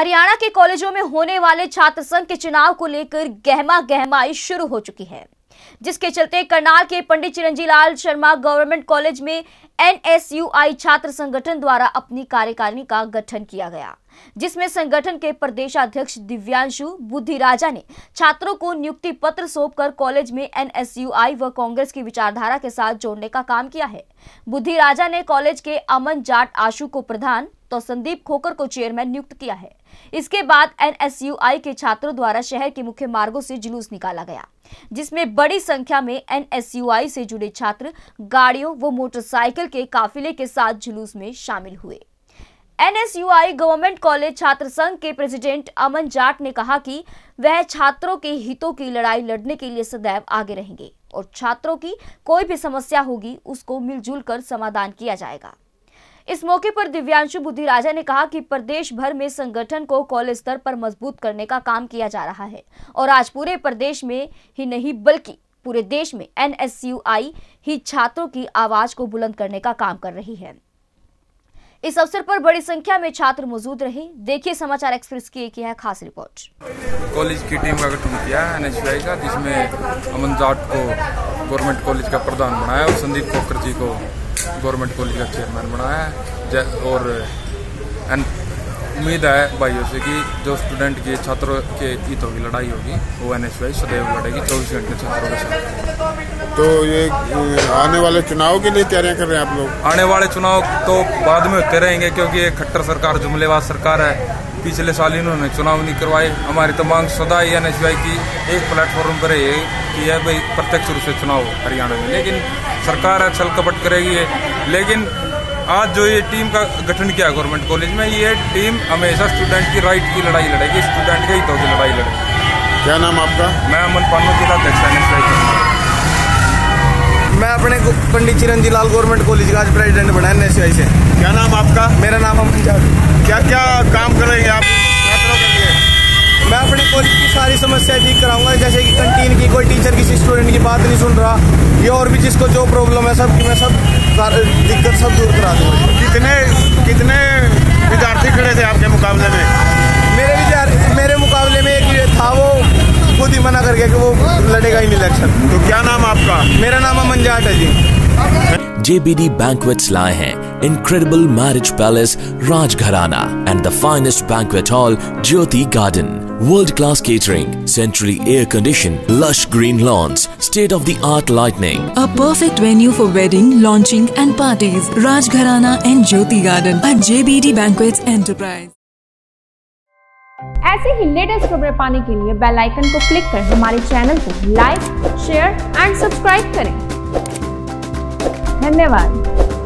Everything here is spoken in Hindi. हरियाणा के कॉलेजों में होने वाले छात्र संघ के चुनाव को लेकर गहमा गहमाई शुरू हो चुकी है, जिसके चलते करनाल के पंडित चिरंजीलाल शर्मा गवर्नमेंट कॉलेज में एनएसयूआई छात्र संगठन द्वारा अपनी कार्यकारिणी का गठन किया गया, जिसमें संगठन के प्रदेशाध्यक्ष दिव्यांशु बुद्धिराजा ने छात्रों को नियुक्ति पत्र सौंपकर कॉलेज में एनएसयूआई व कांग्रेस की विचारधारा के साथ जोड़ने का काम किया है। बुद्धिराजा ने कॉलेज के अमन जाट आशु को प्रधान तो संदीप खोखर को चेयरमैन नियुक्त किया है। इसके बाद एनएसयूआई के छात्रों द्वारा शहर के मुख्य मार्गों से जुलूस निकाला गया, जिसमें बड़ी संख्या में एनएसयूआई से जुड़े छात्र गाड़ियों व मोटरसाइकिल के काफिले के साथ जुलूस में शामिल हुए। एनएसयूआई गवर्नमेंट कॉलेज छात्र संघ के प्रेसिडेंट अमन जाट ने कहा कि वह छात्रों के हितों की लड़ाई लड़ने के लिए सदैव आगे रहेंगे और छात्रों की कोई भी समस्या होगी उसको मिलजुल कर समाधान किया जाएगा। इस मौके पर दिव्यांशु बुद्धिराजा ने कहा कि प्रदेश भर में संगठन को कॉलेज स्तर पर मजबूत करने का काम किया जा रहा है और आज पूरे प्रदेश में ही नहीं बल्कि पूरे देश में एनएसयूआई ही छात्रों की आवाज को बुलंद करने का काम कर रही है। इस अवसर पर बड़ी संख्या में छात्र मौजूद रहे। देखिए समाचार एक्सप्रेस की एक यह खास रिपोर्ट। कॉलेज की टीम का गठन किया है एनएसयूआई का, जिसमें अमन जाट को गवर्नमेंट कॉलेज का प्रधान बनाया और संदीप खोखर जी को गवर्नमेंट कॉलेज का चेयरमैन बनाया है। और उम्मीद है भाइयों से कि जो स्टूडेंट के छात्रों के हितों की लड़ाई होगी वो एनएसयूआई सदैव लड़ेगी 24 घंटे छात्रों के साथ। तो ये आने वाले चुनाव के लिए तैयारियां कर रहे हैं आप लोग? आने वाले चुनाव तो बाद में होते रहेंगे, क्योंकि ये खट्टर सरकार जुमलेबाज सरकार है। पिछले साल इन्होंने चुनाव नहीं करवाए। हमारी तो मांग सदा ही एनएसयूआई की एक प्लेटफॉर्म पर है कि यह भाई प्रत्यक्ष रूप से चुनाव हो हरियाणा में, लेकिन सरकार है छल कपट करेगी। लेकिन आज जो ये टीम का गठन किया गवर्नमेंट कॉलेज में, ये टीम हमेशा स्टूडेंट की राइट की लड़ाई लड़ेगी, स्टूडेंट के हितों की लड़ाई लड़ेगी। क्या नाम आपका? मैं अमन पानो, जिला अध्यक्ष एनएसयूआई। मैं अपने पंडित चिरंजीलाल गवर्नमेंट कॉलेज का आज प्रेसिडेंट बना एनएसयूआई से। क्या नाम आपका? मेरा नाम अमन जाट। क्या क्या काम करेंगे आप छात्रों के लिए? मैं अपने कॉलेज की सारी समस्याएं ठीक कराऊंगा, जैसे कि कैंटीन की, कोई टीचर किसी स्टूडेंट की बात नहीं सुन रहा, ये और भी जिसको जो प्रॉब्लम है सबकी मैं सब दिक्कत सब दूर करा दूँगा। कितने विद्यार्थी खड़े थे आपके मुकाबले में? मेरे मुकाबले में एक था, वो खुद ही मना करके कि वो लड़ेगा ही नहीं इलेक्शन। तो क्या नाम आपका? मेरा नाम अमन जाट है जी। जेबीडी बैंक्वेट्स लाए हैं incredible marriage palace Rajgharana and the finest banquet hall Jyoti garden. World class catering, centrally air conditioned, lush green lawns, state of the art lighting. A perfect venue for wedding, launching and parties. Rajgharana and Jyoti Garden at JBD Banquets Enterprise. ऐसे ही लेटेस्ट खबरें पाने के लिए बेल आइकन को क्लिक कर हमारे चैनल को लाइक, शेयर एंड सब्सक्राइब करें। धन्यवाद।